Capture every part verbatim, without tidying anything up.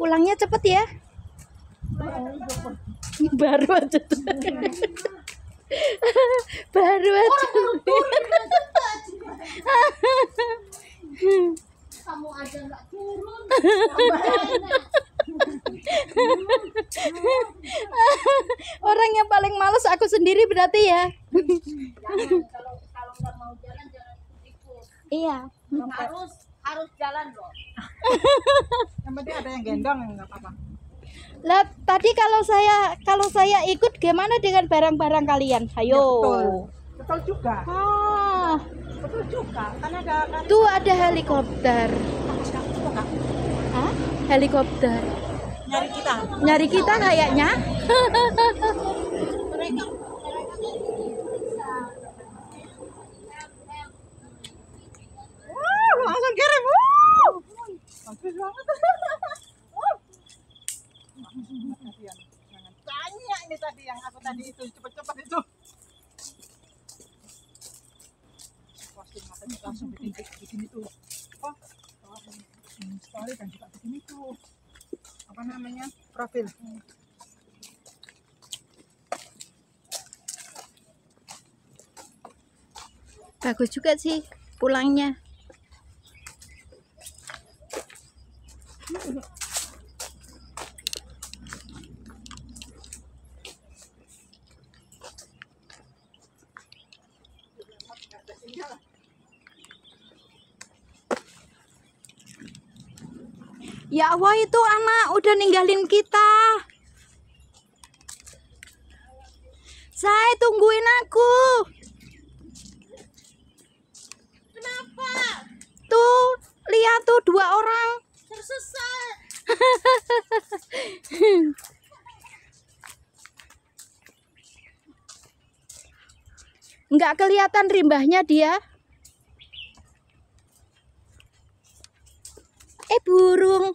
Pulangnya cepet ya. Baru aja tuh. Baru aja. Kamu aja nggak turun. Orang yang paling males aku sendiri berarti ya. Kalau kalau nggak mau jalan jalan ikut. Iya. Harus harus jalan loh. Yang penting ada yang gendong, nggak apa-apa. Lah tadi kalau saya kalau saya ikut gimana dengan barang-barang kalian? Ayo. Ya, betul. Betul juga. Ah. Betul juga. Kan ada kan. Tuh ada helikopter. Hah? Helikopter. Nyari kita. Nyari kita kayaknya. Mereka wah, langsung kirim. Wah. Bagus banget. Tanya ini tadi yang aku tadi itu cepet-cepet itu. Posting katanya langsung bikin bikin itu. Oh, story kan juga bikin itu. Apa namanya? Profil. Bagus juga sih pulangnya. Ya Allah, itu anak udah ninggalin kita. Saya tungguin aku. Kenapa? Tuh, lihat tuh dua orang. Tersesat. Nggak kelihatan rimbahnya dia. Eh, burung.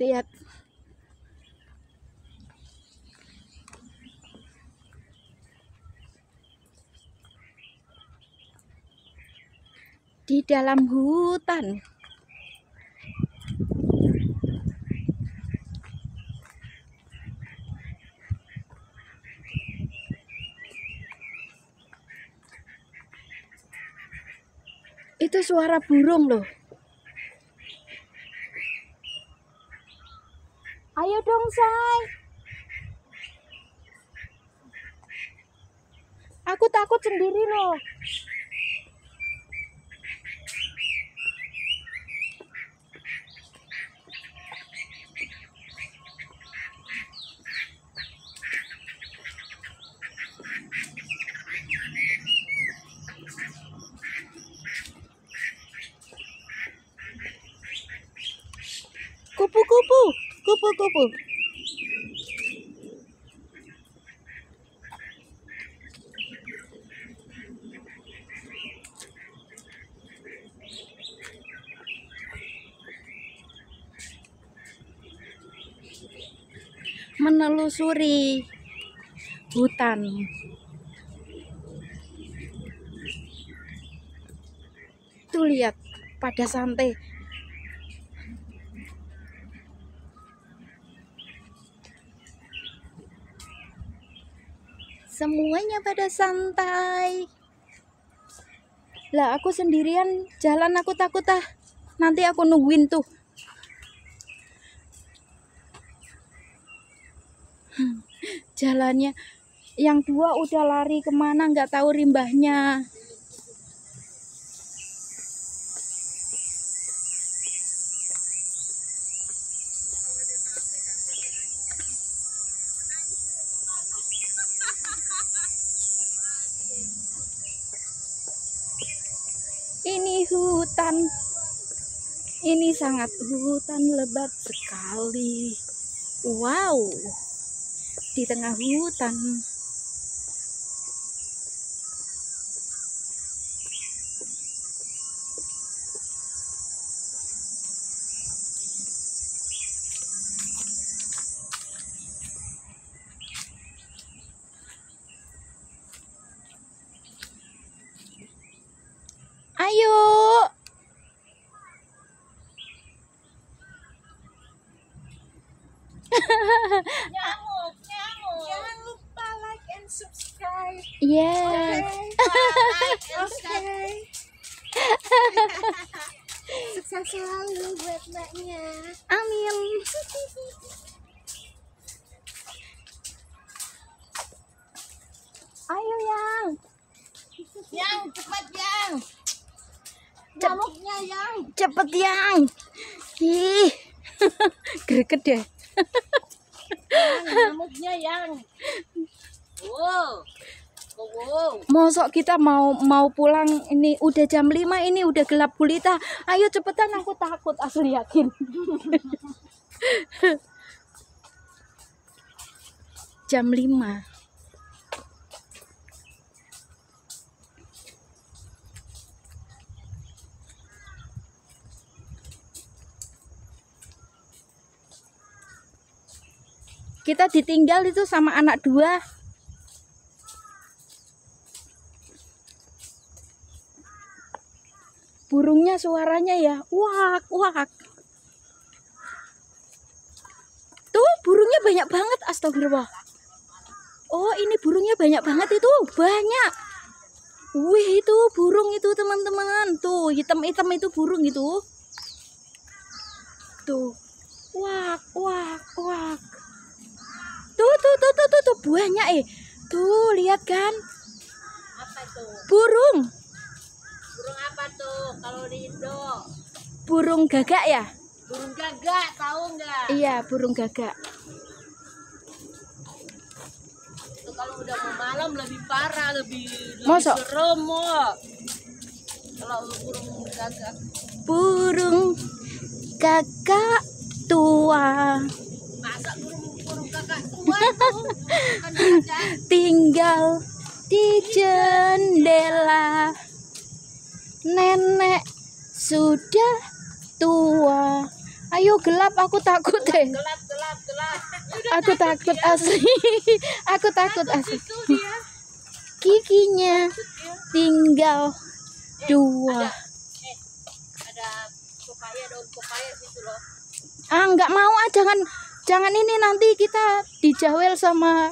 Lihat. Di dalam hutan. Itu suara burung loh. Ayo dong, Say. Aku takut sendiri loh. Kupu-kupu. Kupu-kupu. Menelusuri hutan. Tuh lihat pada santai. Semuanya pada santai. Lah aku sendirian jalan, aku takut ah. Nanti aku nungguin tuh. Jalannya yang dua udah lari kemana nggak tahu rimbahnya. Ini hutan, ini sangat hutan lebat sekali. Wow, di tengah hutan. yuk. Nyamuk, nyamuk. Jangan lupa like and subscribe. Yes. Okay. Sukses selalu buat maknya. Amin. Ayo yang, yang cepat yang, nyamuknya yang, cepet yang, ih, greget deh. Nyamuknya yang, wow, wow. Mosok kita mau mau pulang ini udah jam lima ini udah gelap gulita. Ayo cepetan aku takut asli yakin. Jam lima. Kita ditinggal itu sama anak dua. Burungnya suaranya ya wak wak. Tuh burungnya banyak banget, astagfirullah. Oh ini burungnya banyak banget itu, banyak. Wih itu burung itu teman-teman. Tuh hitam-hitam itu burung itu. Tuh wak wak wak. Tuh, tuh, tuh, tuh, tuh, tuh, buahnya eh. Tuh, lihat kan? Apa itu? Burung. Burung apa tuh kalau di Indo? Burung gagak ya? Burung gagak, tahu nggak? Iya, burung gagak. Itu kalau udah mau malam lebih parah, lebih, lebih serem. Kalau burung gagak. Burung gagak tua. Masa burung tinggal di jendela, nenek sudah tua. Ayo gelap, aku takut deh. Gelap, gelap, gelap. Aku takut asli. Aku takut asli. Kikinya tinggal dua. Ada pepaya, daun pepaya situ loh. Ah, nggak mau ah, jangan. Jangan ini nanti kita dijawel sama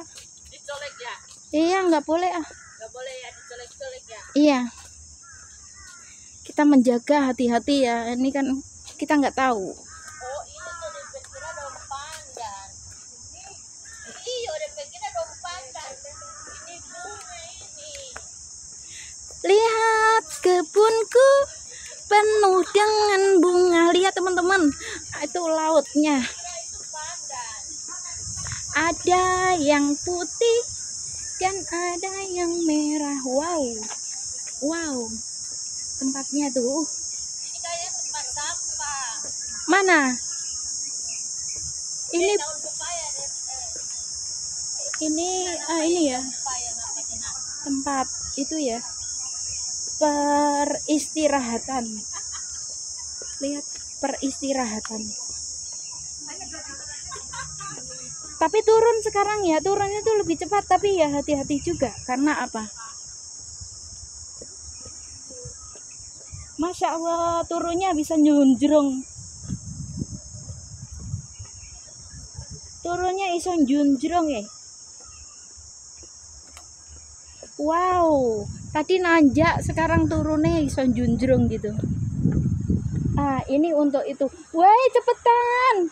dicolek ya. Iya, nggak boleh ah. Nggak boleh ya dicolek-colek ya. Iya. Kita menjaga hati-hati ya. Ini kan kita nggak tahu. Oh, ini tuh dipikirnya daun pandan. Ini iya dipikirnya daun pandan. Ini bunga ini. Lihat kebunku penuh dengan bunga. Lihat teman-teman, itu lautnya. Ada yang putih dan ada yang merah. Wow, wow, tempatnya tuh. Ini kayak tempat sampah. Mana? Ini. Ini daun pepaya, ini, ah, ini ya. Tempat itu ya. Peristirahatan. Lihat peristirahatan. Tapi turun sekarang ya, turunnya tuh lebih cepat, tapi ya hati-hati juga. Karena apa? Masya Allah, turunnya bisa njunjrung. Turunnya iso njunjrung ya. Wow, tadi nanjak, sekarang turunnya iso njunjrung gitu. Ah, ini untuk itu. Woi, cepetan.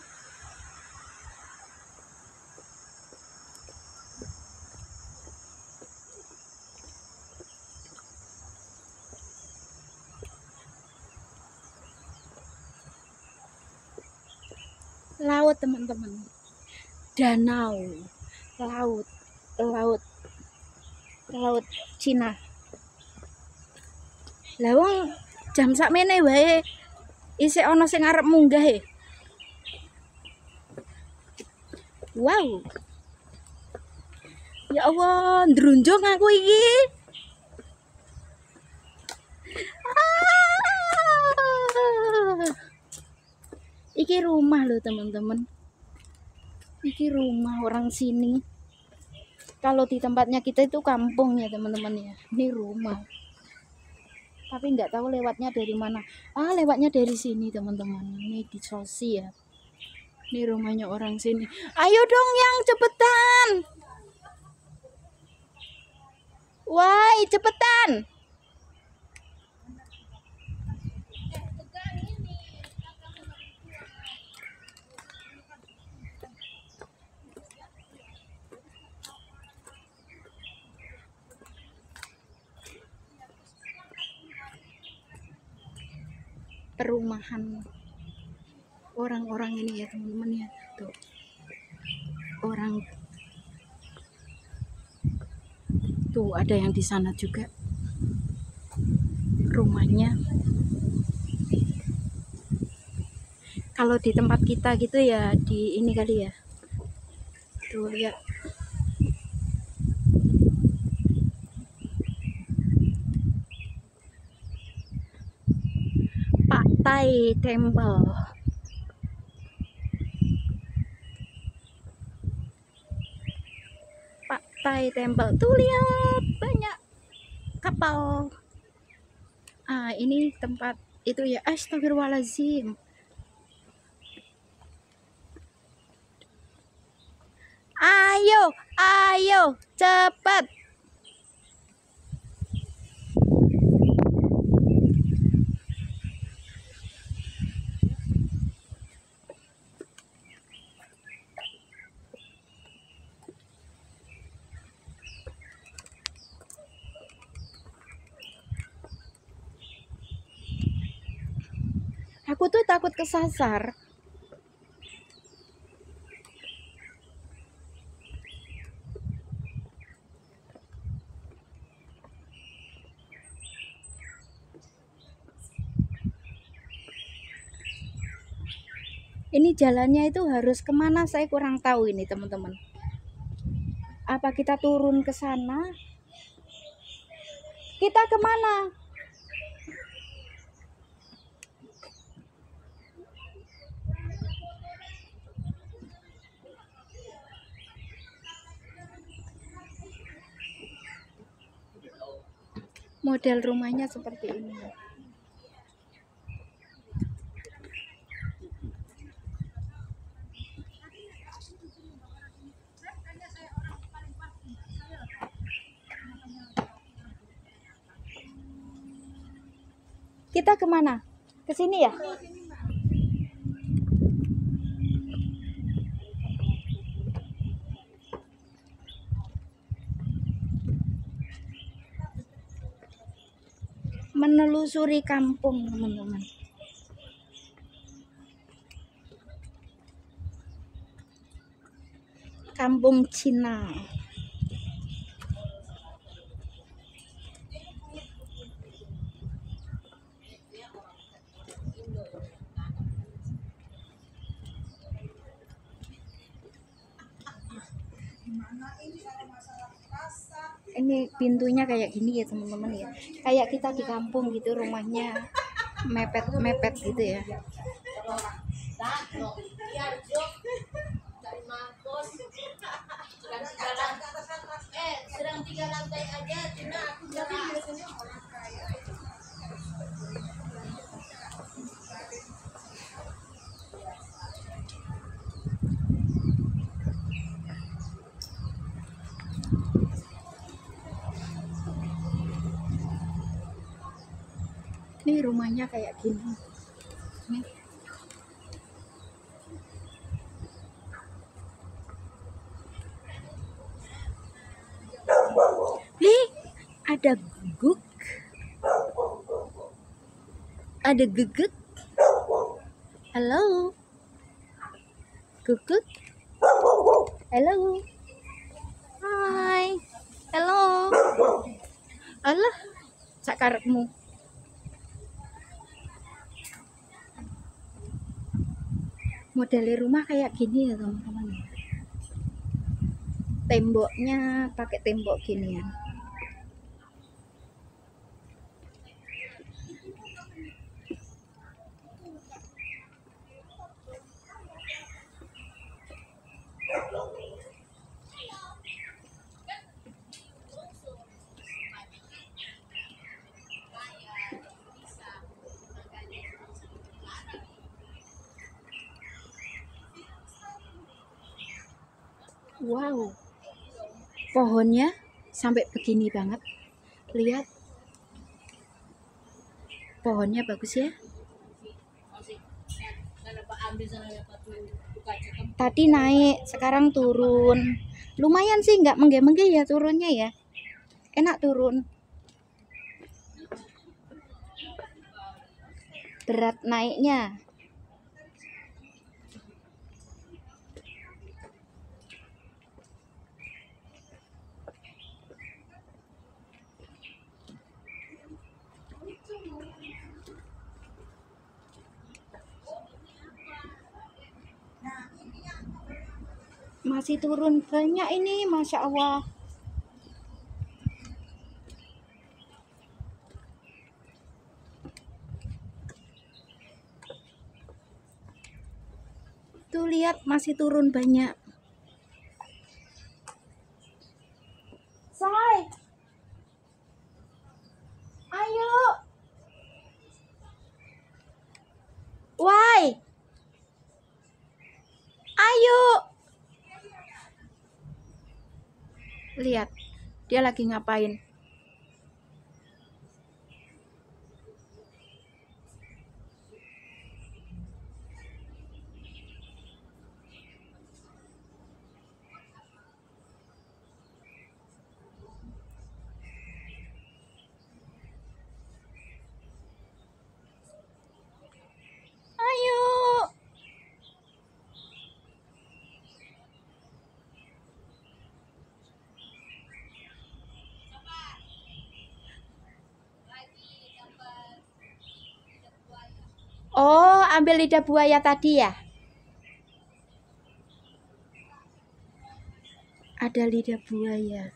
Laut teman-teman, danau, laut, laut, laut Cina. Lawang jam sakmene wae isih ana sing arep munggah e. Wow, ya Allah, ndrunjung aku iki. Iki rumah loh teman-teman. Iki rumah orang sini. Kalau di tempatnya kita itu kampung ya teman-teman ya. Ini rumah. tapi enggak tahu lewatnya dari mana. Ah, lewatnya dari sini teman-teman, ini di Chelsea ya, ini rumahnya orang sini. Ayo dong yang cepetan, woi cepetan. Perumahan orang-orang ini ya teman-teman ya, tuh orang tuh ada yang di sana juga rumahnya. Kalau di tempat kita gitu ya di ini kali ya, tuh ya Thai Temple. Pak Thai Temple. Tuh lihat banyak kapal. Ah, ini tempat itu ya. Astagfirullahaladzim. Ayo, ayo, cepat. Aku tuh takut kesasar. Ini jalannya itu harus kemana saya kurang tahu ini teman-teman. Apa kita turun ke sana? Kita kemana? Model rumahnya seperti ini. Kita kemana? Ke sini ya? Menelusuri kampung teman-teman. Kampung Cina. Ini pintunya kayak gini ya teman-teman ya, kayak kita di kampung gitu, rumahnya mepet-mepet gitu ya. Ini rumahnya kayak gini. Nih. Nih, ada guguk. Ada guguk. Halo. Guguk. Halo. Hai. Halo. Alah, sakarepmu. Model rumah kayak gini ya teman-teman. Temboknya pakai tembok ginian. Wow, pohonnya sampai begini banget. Lihat, pohonnya bagus ya. Tadi naik, sekarang turun. Lumayan sih, nggak mengge-mengge ya turunnya ya. Enak turun. Berat naiknya. Masih turun banyak ini, Masya Allah. Tuh lihat, masih turun banyak. Say, ayo. Why? Ayo. Lihat, dia lagi ngapain? Oh, ambil lidah buaya tadi ya? Ada lidah buaya.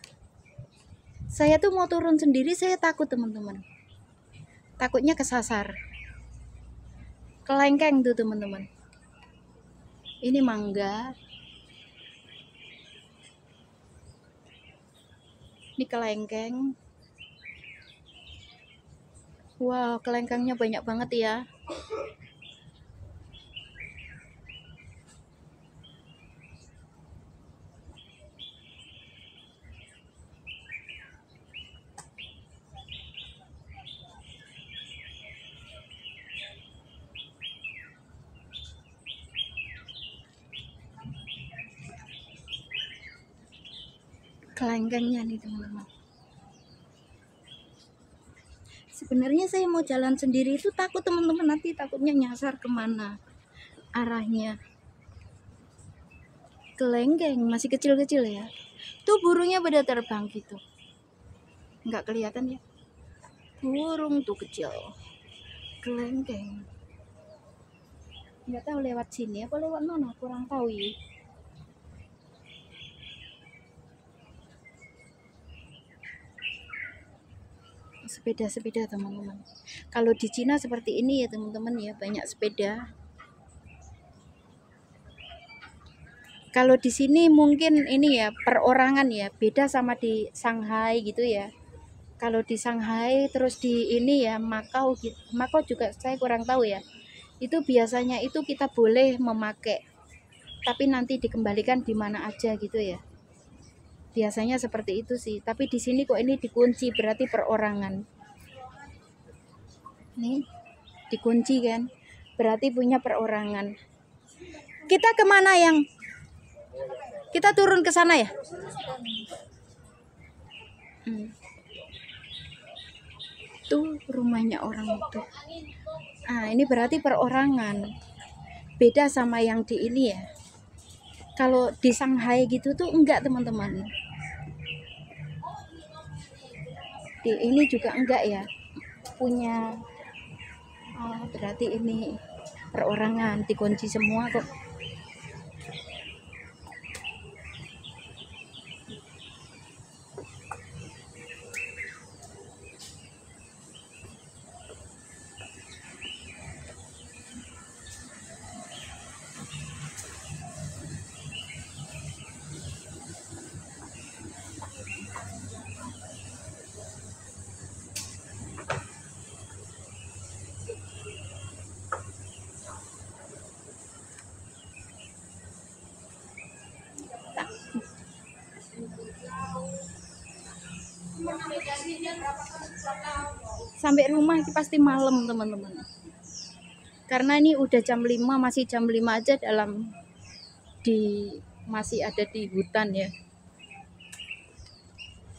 Saya tuh mau turun sendiri, saya takut teman-teman. Takutnya kesasar. Kelengkeng tuh teman-teman. Ini mangga. Ini kelengkeng. Wow, kelengkengnya banyak banget ya. Kelengkengnya nih teman-teman. Sebenarnya saya mau jalan sendiri itu takut teman-teman, nanti takutnya nyasar kemana arahnya. Kelengkeng masih kecil-kecil ya. Tuh burungnya pada terbang gitu. Nggak kelihatan ya. Burung tuh kecil. Kelengkeng. Nggak tahu lewat sini apa lewat mana, kurang tahu ya. Sepeda-sepeda teman-teman. Kalau di Cina seperti ini ya teman-teman ya, banyak sepeda. Kalau di sini mungkin ini ya perorangan ya, beda sama di Shanghai gitu ya. Kalau di Shanghai terus di ini ya Makau, Makau juga saya kurang tahu ya. Itu biasanya itu kita boleh memakai, tapi nanti dikembalikan di mana aja gitu ya. Biasanya seperti itu sih, tapi di sini kok ini dikunci, berarti perorangan. Nih, dikunci kan, berarti punya perorangan. Kita kemana yang? Kita turun ke sana ya? Hmm. Tuh rumahnya orang itu. Ah, ini berarti perorangan. Beda sama yang di ini ya. Kalau di Shanghai gitu tuh enggak teman-teman. Di ini juga enggak ya. Punya. Oh, berarti ini perorangan, dikunci semua kok. Sampai rumah pasti malam teman-teman. Karena ini udah jam lima, masih jam lima aja dalam di masih ada di hutan ya.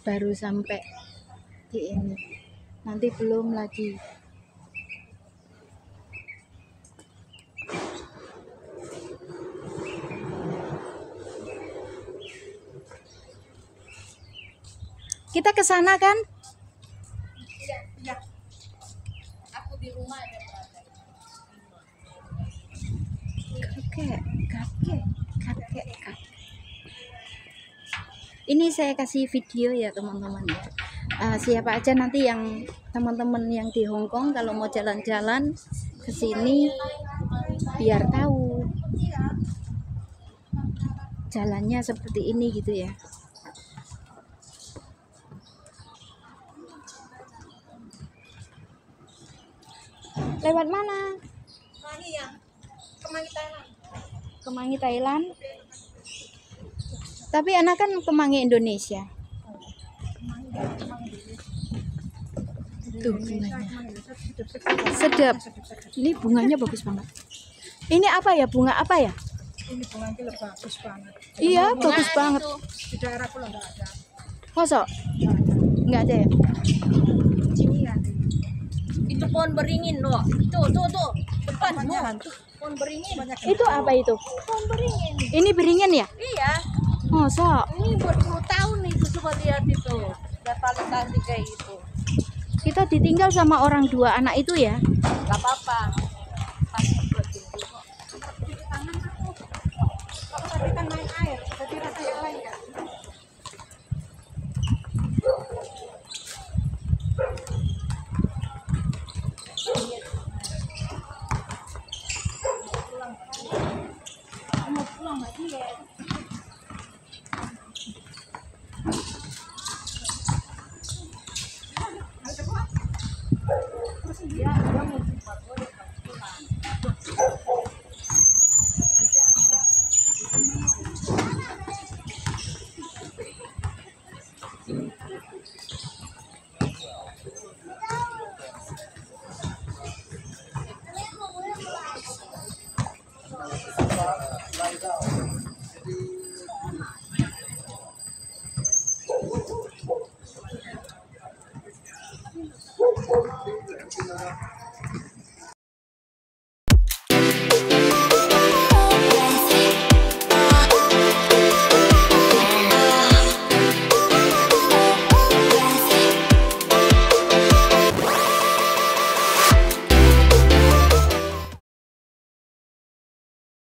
Baru sampai di ini. Nanti belum lagi. Kita ke sana kan? Iya, iya. Aku di rumah ada kakek. Kakek, kakek, kakek, kakek. Ini saya kasih video ya teman-teman. Uh, siapa aja nanti yang teman-teman yang di Hongkong kalau mau jalan-jalan ke sini biar tahu jalannya seperti ini gitu ya. Lewat mana? Kemangi ya. Kemangi Thailand. Kemangi Thailand. Tapi anak kan kemangi Indonesia. Tuh bunganya. Sedap. Ini bunganya bagus banget. Ini apa ya? Bunga apa ya? Ini bunganya bagus banget. Iya, bagus banget. Di daerahku enggak ada. Masa? Enggak ada ya? Itu pohon beringin loh, tuh tuh tuh depanmu pohon beringin. Itu apa itu? Pohon beringin. Ini beringin ya? Iya. Oh so. Ini berpuluh tahun itu, coba lihat itu. Udah paling cantik kayak itu. Kita ditinggal sama orang dua anak itu ya? Gak apa-apa. Thank you.